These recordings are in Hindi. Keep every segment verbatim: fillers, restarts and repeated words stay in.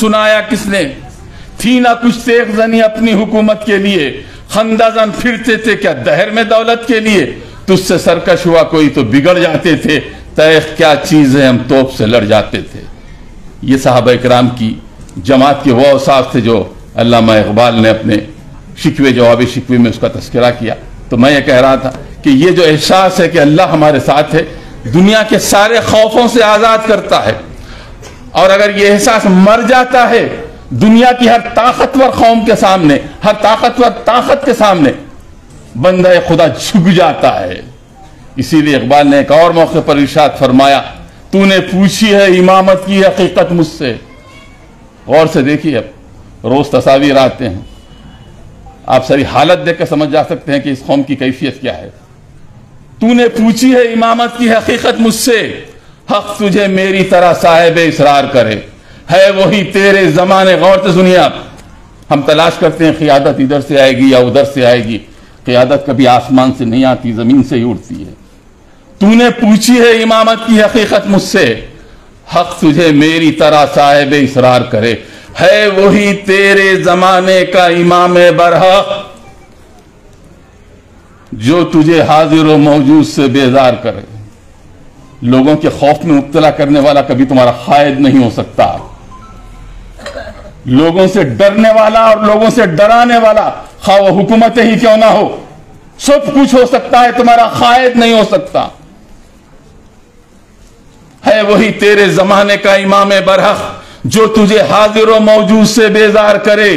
सुनाया किसने, थी ना कुछ तेग जनी अपनी हुकूमत के लिए, खंदाजन फिरते थे क्या दहर में दौलत के लिए, तुझसे सरकश हुआ कोई तो बिगड़ जाते थे, तयख क्या चीज़ है हम तोप से लड़ जाते थे। ये साहबा इकराम की जमात के वो औसाफ थे जो अल्लामा इक़बाल ने अपने शिक्वे जवाबे शिक्वे में उसका तस्करा किया। तो मैं ये कह रहा था कि ये जो एहसास है कि अल्लाह हमारे साथ है, दुनिया के सारे खौफों से आज़ाद करता है, और अगर ये एहसास मर जाता है दुनिया की हर ताकतवर कौम के सामने, हर ताकतवर ताकत के सामने बंदा खुदा झुक जाता है। इसीलिए इकबाल ने एक और मौके पर इरशाद फरमाया, तूने पूछी है इमामत की हकीकत मुझसे। गौर से देखिए, अब रोज तस्वीर आते हैं, आप सारी हालत देखकर समझ जा सकते हैं कि इस कौम की कैफियत क्या है। तूने पूछी है इमामत की हकीकत मुझसे, हक तुझे मेरी तरह साहिब इसरार करे, है वही तेरे जमाने। गौर से सुनिए आप, हम तलाश करते हैं क़ियादत इधर से आएगी या उधर से आएगी, क़ियादत कभी आसमान से नहीं आती, ज़मीन से ही उड़ती है। तूने पूछी है इमामत की हकीकत मुझसे, हक तुझे मेरी तरह साहिब इसरार करे, है वही तेरे जमाने का इमाम बरहक़ जो तुझे हाजिर व मौजूद से बेजार करे। लोगों के खौफ में मुब्तला करने वाला कभी तुम्हारा कायद नहीं हो सकता। लोगों से डरने वाला और लोगों से डराने वाला, खा वो हुकूमतें ही क्यों ना हो, सब कुछ हो सकता है, तुम्हारा कायद नहीं हो सकता। है वही तेरे जमाने का इमाम बरहक़ जो तुझे हाजिर व मौजूद से बेजार करे,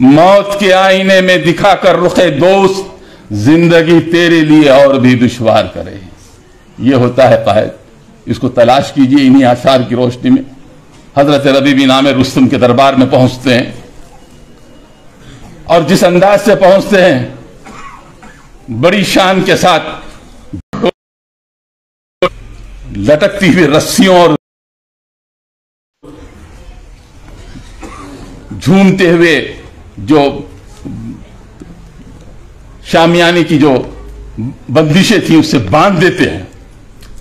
मौत के आईने में दिखाकर रुखे दोस्त, जिंदगी तेरे लिए और भी दुश्वार करे। यह होता है कायद। इसको तलाश कीजिए। इन्हीं आसार की रोशनी में हज़रत रब्बी नामे रुस्तम के दरबार में पहुंचते हैं, और जिस अंदाज से पहुंचते हैं, बड़ी शान के साथ लटकती हुई रस्सियों और झूमते हुए जो शामियाने की जो बंदिशें थी उससे बांध देते हैं।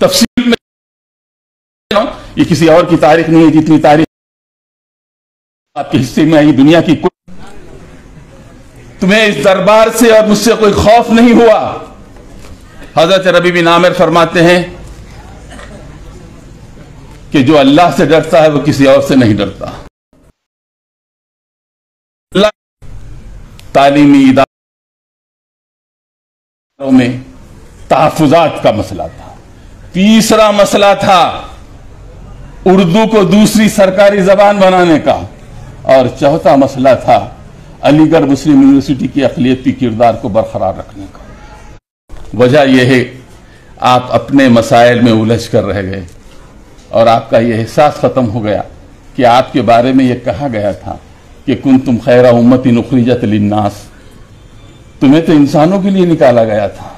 तफसील में ये किसी और की तारीख नहीं है, जितनी तारीख आपके हिस्से में आई दुनिया की। तुम्हें इस दरबार से और मुझसे कोई खौफ नहीं हुआ। हज़रत रब्बी बिन आमिर फरमाते हैं कि जो अल्लाह से डरता है वो किसी और से नहीं डरता। तालीमी इदारों में तहफ़्फ़ुज़ात का मसला था। तीसरा मसला था उर्दू को दूसरी सरकारी जबान बनाने का, और चौथा मसला था अलीगढ़ मुस्लिम यूनिवर्सिटी के अक़लियती किरदार को बरकरार रखने का। वजह यह है आप अपने मसाइल में उलझ कर रह गए, और आपका यह एहसास ख़त्म हो गया कि आपके बारे में यह कहा गया था कि कुंतुम खैरा उम्मतिन उखरिजत लिन्नास, तुम्हें तो इंसानों के लिए निकाला गया था।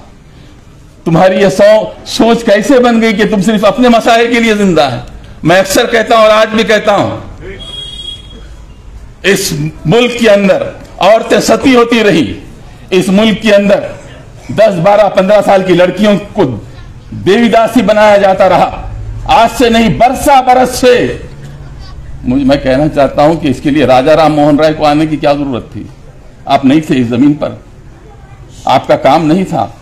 तुम्हारी यह सौ सोच कैसे बन गई कि तुम सिर्फ अपने मसाइल के लिए जिंदा है। मैं अक्सर कहता हूं और आज भी कहता हूं, इस मुल्क के अंदर औरतें सती होती रही। इस मुल्क के अंदर दस बारह पंद्रह साल की लड़कियों को देवीदासी बनाया जाता रहा। आज से नहीं, बरसा बरस से। मुझे मैं कहना चाहता हूं कि इसके लिए राजा राम राय को आने की क्या जरूरत थी। आप नहीं थे इस जमीन पर, आपका काम नहीं था।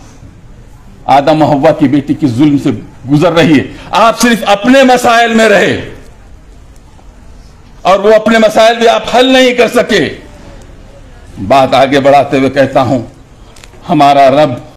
आदम हुवा की बेटी की जुल्म से गुजर रही है, आप सिर्फ अपने मसाइल में रहे, और वो अपने मसाइल भी आप हल नहीं कर सके। बात आगे बढ़ाते हुए कहता हूं, हमारा रब